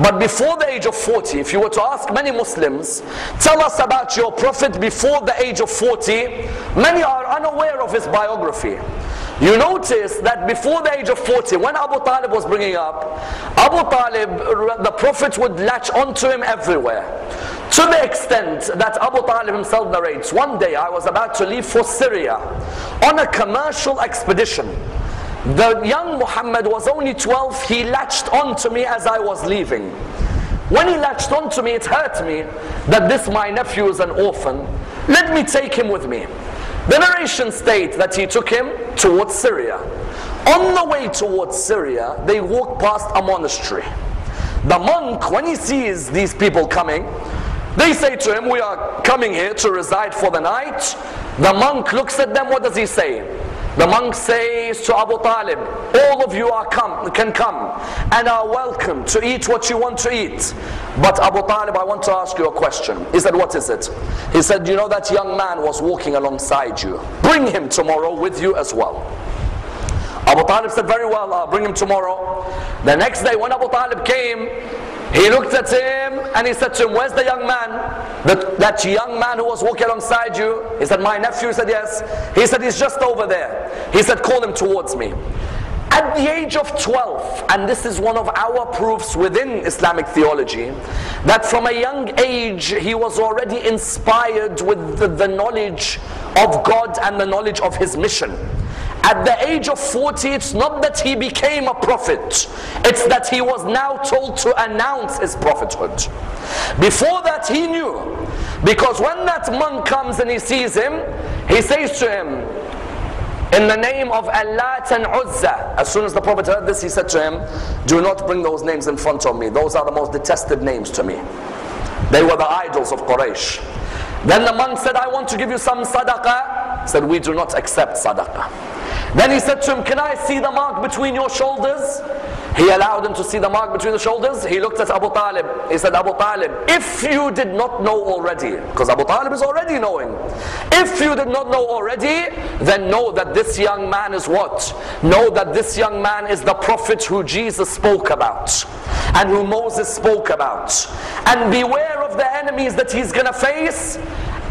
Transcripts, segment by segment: But before the age of 40, if you were to ask many Muslims, tell us about your prophet before the age of 40, many are unaware of his biography. You notice that before the age of 40, when Abu Talib was bringing up, Abu Talib, the prophet would latch onto him everywhere. To the extent that Abu Talib himself narrates, one day I was about to leave for Syria on a commercial expedition. The young Muhammad was only 12, he latched onto me as I was leaving. When he latched onto me, it hurt me that this my nephew is an orphan. Let me take him with me. The narration states that he took him towards Syria. On the way towards Syria, they walked past a monastery. The monk, when he sees these people coming, they say to him, we are coming here to reside for the night. The monk looks at them, what does he say? The monk says to Abu Talib, all of you can come and are welcome to eat what you want to eat. But Abu Talib, I want to ask you a question. He said, what is it? He said, you know that young man was walking alongside you. Bring him tomorrow with you as well. Abu Talib said, very well, I'll bring him tomorrow. The next day when Abu Talib came, he looked at him and he said to him, where's the young man? That young man who was walking alongside you? He said, my nephew. He said, yes. He said, he's just over there. He said, call him towards me. At the age of 12, and this is one of our proofs within Islamic theology, that from a young age he was already inspired with the knowledge of God and the knowledge of his mission. At the age of 40, it's not that he became a prophet, it's that he was now told to announce his prophethood. Before that he knew, because when that monk comes and he sees him, he says to him, in the name of Allah and Uzza. As soon as the Prophet heard this, he said to him, do not bring those names in front of me, those are the most detested names to me. They were the idols of Quraysh. Then the monk said, I want to give you some sadaqah. He said, we do not accept sadaqah. Then he said to him, can I see the mark between your shoulders? He allowed him to see the mark between the shoulders. He looked at Abu Talib. He said, Abu Talib, if you did not know already, because Abu Talib is already knowing, if you did not know already, then know that this young man is what? Know that this young man is the prophet who Jesus spoke about and who Moses spoke about. And beware of the enemies that he's going to face.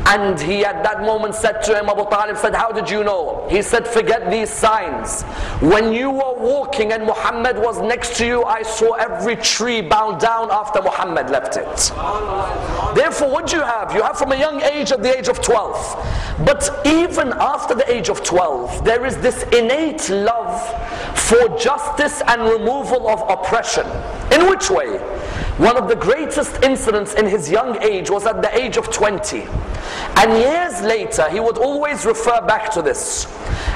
And he at that moment said to him, Abu Talib said, how did you know? He said, forget these signs. When you were walking and Muhammad was next to you, I saw every tree bow down after Muhammad left it. Therefore, what do you have? You have from a young age, at the age of 12. But even after the age of 12, there is this innate love for justice and removal of oppression. In which way? One of the greatest incidents in his young age was at the age of 20. And years later, he would always refer back to this.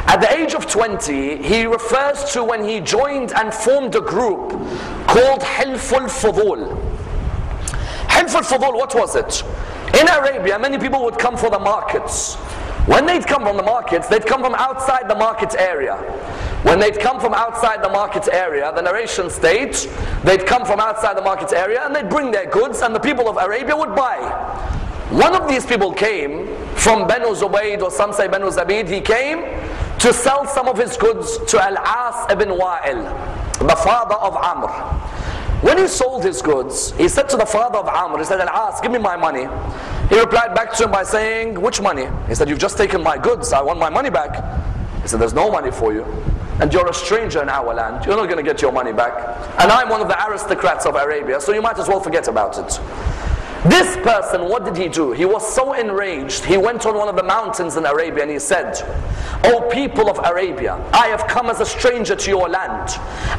At the age of 20, he refers to when he joined and formed a group called Hilf-ul-Fudhul. Hilf-ul-Fudhul, what was it? In Arabia, many people would come for the markets. When they'd come from the markets, they'd come from outside the market area. When they'd come from outside the market area, the narration states, they'd come from outside the market area and they'd bring their goods and the people of Arabia would buy. One of these people came from Banu Zubayd, or some say Banu Zubayd. He came to sell some of his goods to Al-As ibn Wa'il, the father of Amr. When he sold his goods, he said to the father of Amr, he said, Al-As, give me my money. He replied back to him by saying, which money? He said, you've just taken my goods, I want my money back. He said, there's no money for you. And you're a stranger in our land, you're not going to get your money back. And I'm one of the aristocrats of Arabia, so you might as well forget about it. This person, what did he do? He was so enraged, he went on one of the mountains in Arabia and he said, O people of Arabia, I have come as a stranger to your land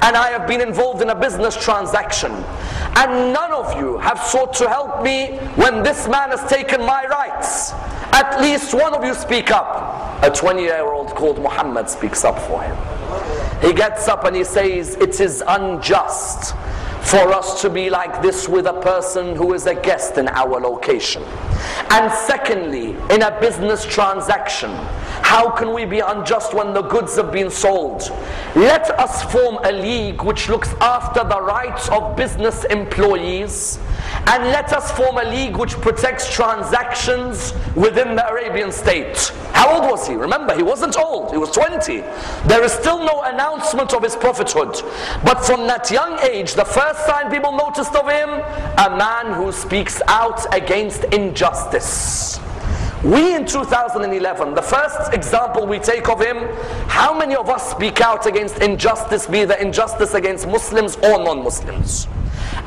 and I have been involved in a business transaction and none of you have sought to help me when this man has taken my rights. At least one of you speak up. A 20-year-old called Muhammad speaks up for him. He gets up and he says, it is unjust for us to be like this with a person who is a guest in our location. And secondly, in a business transaction, how can we be unjust when the goods have been sold? Let us form a league which looks after the rights of business employees, and let us form a league which protects transactions within the Arabian state. How old was he? Remember, he wasn't old. He was 20. There is still no announcement of his prophethood. But from that young age, the first sign people noticed of him, a man who speaks out against injustice. We in 2011, the first example we take of him, how many of us speak out against injustice, be the injustice against Muslims or non-Muslims?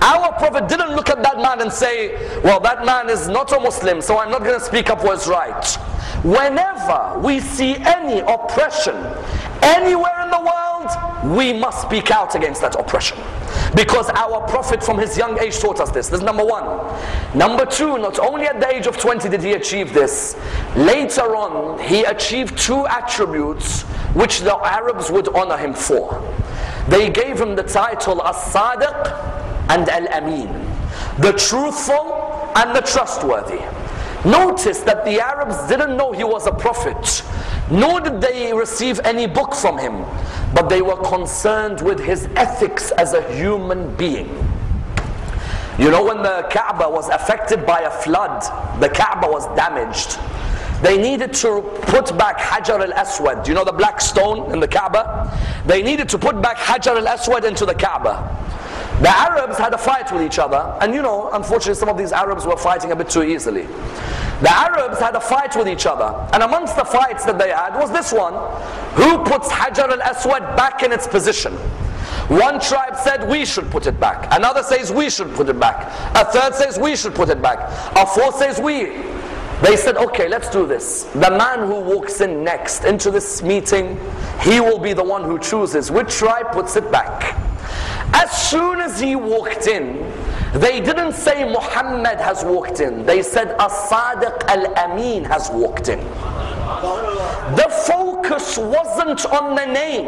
Our Prophet didn't look at that man and say, well, that man is not a Muslim, so I'm not going to speak up for his right. Whenever we see any oppression anywhere in the world, we must speak out against that oppression. Because our Prophet from his young age taught us this. This is number one. Number two, not only at the age of 20 did he achieve this. Later on, he achieved two attributes which the Arabs would honor him for. They gave him the title As-Sadiq and Al-Ameen, the truthful and the trustworthy. Notice that the Arabs didn't know he was a prophet, nor did they receive any book from him, but they were concerned with his ethics as a human being. You know, when the Kaaba was affected by a flood, the Kaaba was damaged. They needed to put back Hajar al-Aswad, you know, the black stone in the Kaaba. They needed to put back Hajar al-Aswad into the Kaaba. The Arabs had a fight with each other, and you know, unfortunately some of these Arabs were fighting a bit too easily. The Arabs had a fight with each other, and amongst the fights that they had was this one: who puts Hajar al-Aswad back in its position? One tribe said, we should put it back. Another says, we should put it back. A third says, we should put it back. A fourth says, we. They said, okay, let's do this. The man who walks in next into this meeting, he will be the one who chooses which tribe puts it back. As soon as he walked in, they didn't say Muhammad has walked in. They said As-Sadiq Al-Ameen has walked in. The focus wasn't on the name.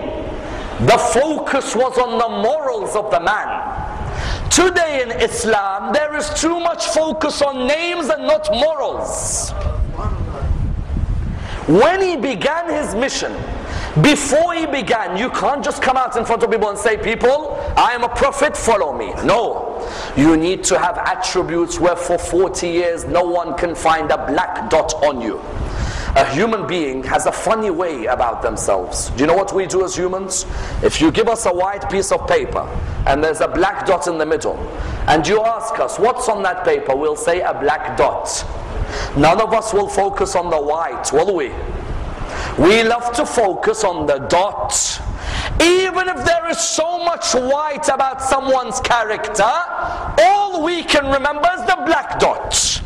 The focus was on the morals of the man. Today in Islam, there is too much focus on names and not morals. When he began his mission, before he began, you can't just come out in front of people and say, people, I am a prophet, follow me. No. You need to have attributes where for 40 years no one can find a black dot on you. A human being has a funny way about themselves. Do you know what we do as humans? If you give us a white piece of paper and there's a black dot in the middle, and you ask us, what's on that paper? We'll say a black dot. None of us will focus on the white, will we? We love to focus on the dot. Even if there is so much white about someone's character, all we can remember is the black dot.